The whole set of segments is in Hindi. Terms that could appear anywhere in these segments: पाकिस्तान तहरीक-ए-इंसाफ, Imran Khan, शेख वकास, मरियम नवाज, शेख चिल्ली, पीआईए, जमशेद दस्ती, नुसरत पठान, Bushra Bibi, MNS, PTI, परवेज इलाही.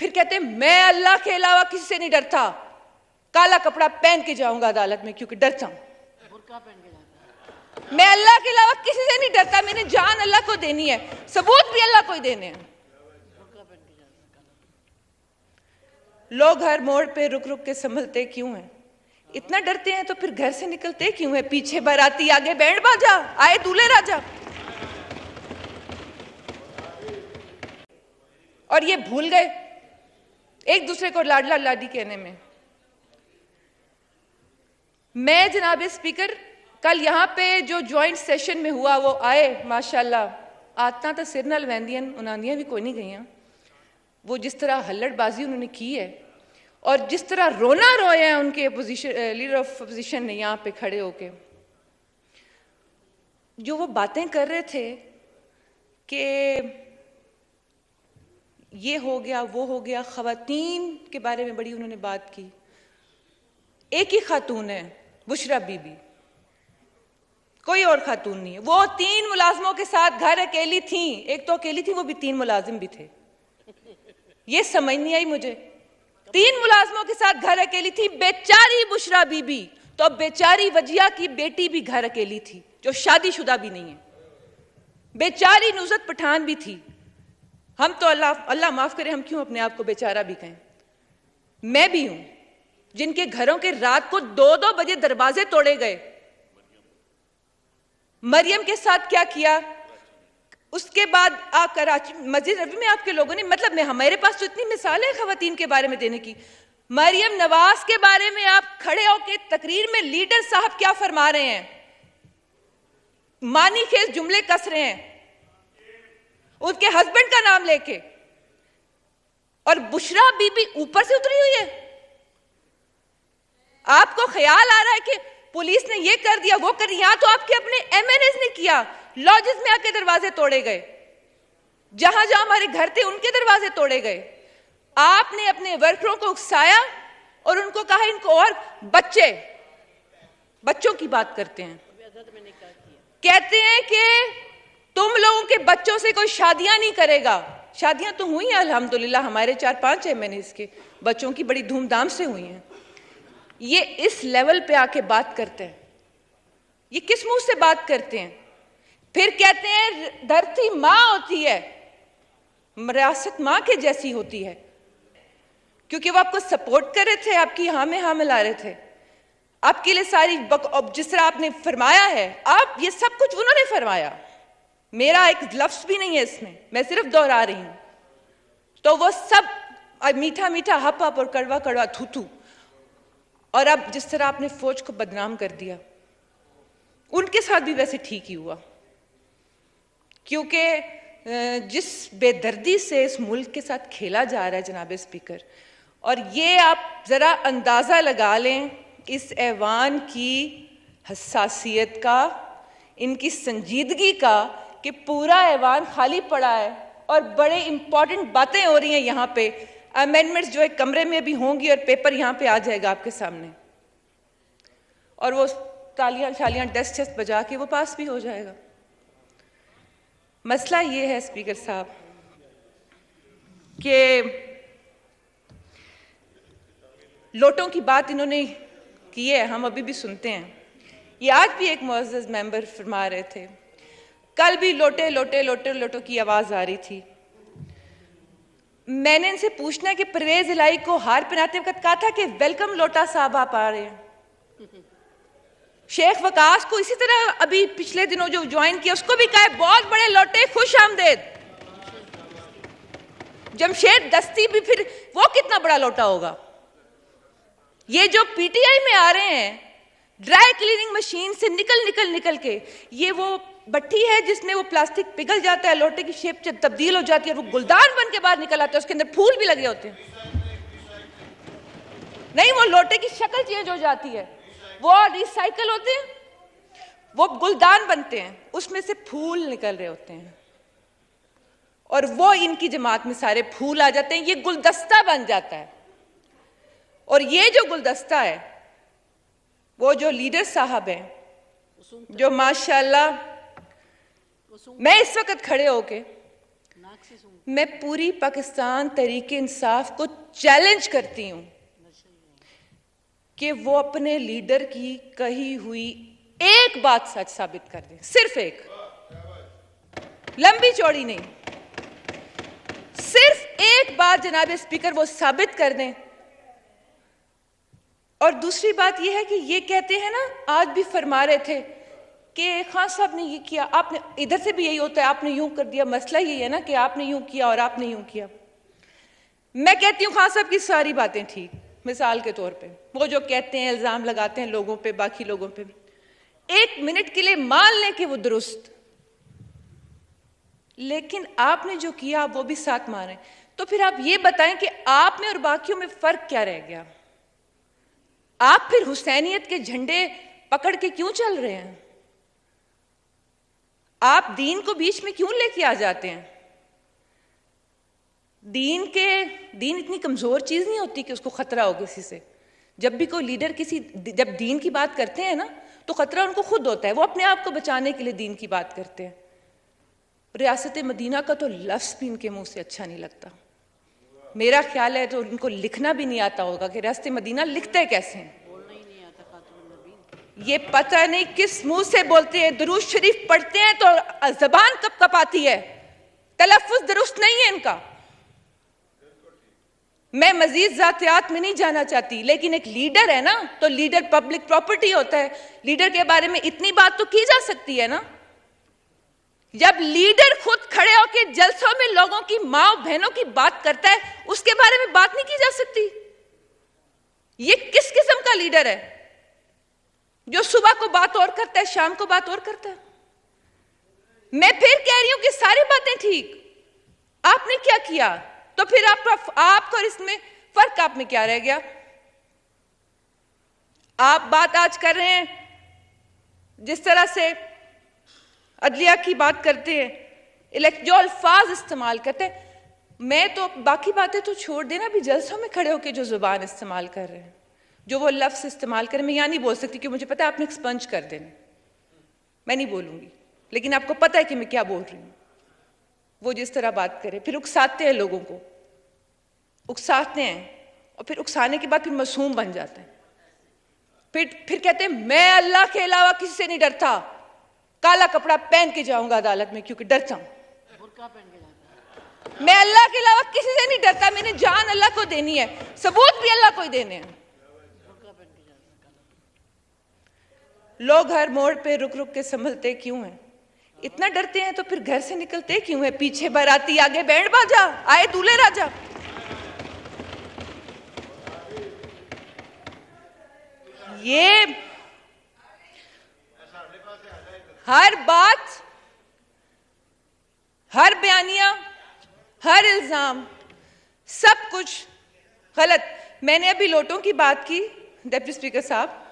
फिर कहते हैं मैं अल्लाह के अलावा किसी से नहीं डरता, काला कपड़ा पहन के जाऊंगा अदालत में क्योंकि डरता हूं, मैं अल्लाह के अलावा किसी से नहीं डरता, मैंने जान अल्लाह को देनी है, सबूत भी अल्लाह को ही देने हैं। लोग हर मोड़ पे रुक रुक के संभलते क्यों हैं? इतना डरते हैं तो फिर घर से निकलते क्यों हैं? पीछे बाराती आगे बैंड बाजा, आए दूल्हे राजा। और ये भूल गए एक दूसरे को लाडला लाडी कहने में। मैं जनाब स्पीकर कल यहाँ पे जो ज्वाइंट सेशन में हुआ वो आए माशाल्लाह आतना तो सिर नाल वहंदियां उनांदियां भी कोई नहीं गईयां। वो जिस तरह हल्लड़बाजी उन्होंने की है और जिस तरह रोना रोए हैं उनके अपोजिशन लीडर ऑफ अपोजिशन ने यहाँ पे खड़े होके, जो वो बातें कर रहे थे कि ये हो गया वो हो गया, ख़वातीन के बारे में बड़ी उन्होंने बात की। एक ही खातून है बुशरा बीबी, कोई और खातून नहीं है। वो 3 मुलाजमों के साथ घर अकेली थी, एक तो अकेली थी वो भी 3 मुलाजिम भी थे, ये समझ नहीं आई मुझे। 3 मुलाजमों के साथ घर अकेली थी बेचारी बुशरा बीबी, तो बेचारी वजिया की बेटी भी घर अकेली थी जो शादीशुदा भी नहीं है, बेचारी नुसरत पठान भी थी। हम तो अल्लाह माफ करे हम क्यों अपने आप को बेचारा भी कहें। मैं भी हूं जिनके घरों के रात को 2-2 बजे दरवाजे तोड़े गए। मरियम के साथ क्या किया उसके बाद आप कराची मस्जिद नबी में आपके लोगों ने, मतलब मैं हमारे पास तो इतनी मिसालें खवातीन के बारे में देने की। मरियम नवाज के बारे में आप खड़े होकर तकरीर में लीडर साहब क्या फरमा रहे हैं, मानी खेज जुमले कस रहे हैं उनके हस्बैंड का नाम लेके, और बुशरा बीबी ऊपर से उतरी हुई है। आपको ख्याल आ रहा है कि पुलिस ने ये कर दिया वो कर दिया, तो आपके अपने MNS ने किया, लॉजेस में आके दरवाजे तोड़े गए, जहां जहां हमारे घर थे उनके दरवाजे तोड़े गए। आपने अपने वर्करों को उकसाया और उनको कहा इनको, और बच्चों की बात करते हैं, कहते हैं कि तुम लोगों के बच्चों से कोई शादियां नहीं करेगा। शादियां तो हुई हैं अल्हम्दुलिल्लाह, हमारे 4-5 MNS के बच्चों की बड़ी धूमधाम से हुई हैं। ये इस लेवल पे आके बात करते हैं, ये किस मुंह से बात करते हैं? फिर कहते हैं धरती माँ होती है, विरासत माँ के जैसी होती है, क्योंकि वो आपको सपोर्ट कर रहे थे, आपकी हाँ में हाँ मिला रहे थे, आपके लिए सारी जिस तरह आपने फरमाया है आप ये सब कुछ उन्होंने फरमाया, मेरा एक लफ्ज भी नहीं है इसमें, मैं सिर्फ दोहरा रही हूँ। तो वो सब मीठा मीठा हप हप और कड़वा कड़वा थूथू, और अब जिस तरह आपने फौज को बदनाम कर दिया उनके साथ भी वैसे ठीक ही हुआ, क्योंकि जिस बेदर्दी से इस मुल्क के साथ खेला जा रहा है जनाब स्पीकर, और ये आप ज़रा अंदाज़ा लगा लें इस ऐवान की हसासियत का, इनकी संजीदगी का, कि पूरा ऐवान खाली पड़ा है और बड़े इंपॉर्टेंट बातें हो रही हैं यहाँ पे। अमेंडमेंट्स जो है कमरे में भी होंगी और पेपर यहाँ पे आ जाएगा आपके सामने, और वो तालियां शालियां डेस्क बजा के वो पास भी हो जाएगा। मसला ये है स्पीकर साहब कि लोटों की बात इन्होंने की है, हम अभी भी सुनते हैं, ये आज भी एक मुअज़्ज़ज़ मेंबर फरमा रहे थे, कल भी लोटे लोटे लोटे लोटों की आवाज़ आ रही थी। मैंने इनसे पूछना कि परवेज इलाही को हार पहनाते वक्त कहा था कि वेलकम लोटा साहब आप आ रहे हैं, शेख वकास को इसी तरह अभी पिछले दिनों जो ज्वाइन किया उसको भी कहा है बहुत बड़े लोटे खुश आमदेद। जमशेद दस्ती भी फिर वो कितना बड़ा लोटा होगा। ये जो PTI में आ रहे हैं ड्राई क्लीनिंग मशीन से निकल निकल निकल के, ये वो भट्टी है जिसमें वो प्लास्टिक पिघल जाता है, लोटे की शेप तब्दील हो जाती है, वो गुलदान बन के बाहर निकल आता है, उसके अंदर फूल भी लगे होते हैं, नहीं वो लोटे की शक्ल चेंज हो जाती है, वो रिसाइकल होते हैं, वो गुलदान बनते हैं, उसमें से फूल निकल रहे होते हैं, और वो इनकी जमात में सारे फूल आ जाते हैं, ये गुलदस्ता बन जाता है। और ये जो गुलदस्ता है वो जो लीडर साहब हैं जो माशाल्लाह, मैं इस वक्त खड़े होके मैं पूरी पाकिस्तान तहरीक-ए- इंसाफ को चैलेंज करती हूँ कि वो अपने लीडर की कही हुई एक बात सच साबित कर दें, सिर्फ एक, लंबी चौड़ी नहीं, सिर्फ एक बार जनाब स्पीकर वो साबित कर दें। और दूसरी बात यह है कि ये कहते हैं ना, आज भी फरमा रहे थे कि खान साहब ने ये किया, आपने, इधर से भी यही होता है, आपने यूं कर दिया, मसला यही है ना कि आपने यूं किया और आपने यूं किया। मैं कहती हूँ खान साहब की सारी बातें ठीक, मिसाल के तौर पे वो जो कहते हैं, इल्ज़ाम लगाते हैं लोगों पे, बाकी लोगों पे, एक मिनट के लिए मान लें कि वो दुरुस्त, लेकिन आपने जो किया आप वो भी साथ माने, तो फिर आप ये बताएं कि आप में और बाकियों में फर्क क्या रह गया? आप फिर हुसैनियत के झंडे पकड़ के क्यों चल रहे हैं? आप दीन को बीच में क्यों लेके आ जाते हैं? दीन इतनी कमजोर चीज नहीं होती कि उसको खतरा हो किसी से। जब भी कोई लीडर जब दीन की बात करते हैं ना, तो खतरा उनको खुद होता है, वो अपने आप को बचाने के लिए दीन की बात करते हैं। रियासत मदीना का तो लफ्ज़ भी इनके मुंह से अच्छा नहीं लगता। मेरा ख्याल है तो इनको लिखना भी नहीं आता होगा कि रियासत मदीना लिखते कैसे हैं। ये पता नहीं किस मुंह से बोलते हैं। दुरूद शरीफ पढ़ते हैं तो जबान कप कपाती है, तलफ़ुज़ दुरुस्त नहीं है इनका। मैं मजीद जातियात में नहीं जाना चाहती, लेकिन एक लीडर है ना, तो लीडर पब्लिक प्रॉपर्टी होता है, लीडर के बारे में इतनी बात तो की जा सकती है ना। जब लीडर खुद खड़े होकर जलसों में लोगों की, माँ बहनों की बात करता है, उसके बारे में बात नहीं की जा सकती? ये किस किस्म का लीडर है जो सुबह को बात और करता है, शाम को बात और करता है? मैं फिर कह रही हूं कि सारी बातें ठीक, आपने क्या किया? तो फिर आपको इसमें फर्क आप में क्या रह गया? आप बात आज कर रहे हैं, जिस तरह से अदलिया की बात करते हैं, जो अल्फाज इस्तेमाल करते हैं, मैं तो बाकी बातें तो छोड़ देना, भी जलसों में खड़े होकर जो जुबान इस्तेमाल कर रहे हैं, जो वो लफ्ज़ इस्तेमाल करें, मैं यहाँ नहीं बोल सकती कि मुझे पता है आपने एक्सपंज कर देना, मैं नहीं बोलूँगी, लेकिन आपको पता है कि मैं क्या बोल रही हूँ। वो जिस तरह बात करें, फिर उकसाते हैं लोगों को, उकसाते हैं, और फिर उकसाने के बाद फिर मासूम बन जाते हैं, फिर कहते हैं मैं अल्लाह के अलावा किसी से नहीं डरता, काला कपड़ा पहन के जाऊँगा अदालत में क्योंकि डरता हूँ, मैं अल्लाह के अलावा किसी से नहीं डरता, मैंने जान अल्लाह को देनी है, सबूत भी अल्लाह को ही देने हैं। लोग हर मोड़ पे रुक रुक के संभलते क्यों हैं? इतना डरते हैं तो फिर घर से निकलते क्यों हैं? पीछे बाराती, आगे बैंड बाजा, आए दूल्हे राजा। ये हर बात, हर बयानिया, हर इल्जाम, सब कुछ गलत। मैंने अभी लोटों की बात की डिप्टी स्पीकर साहब,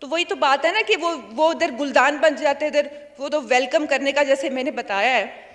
तो वही तो बात है ना कि वो उधर गुलदान बन जाते, इधर वो तो वेलकम करने का, जैसे मैंने बताया है।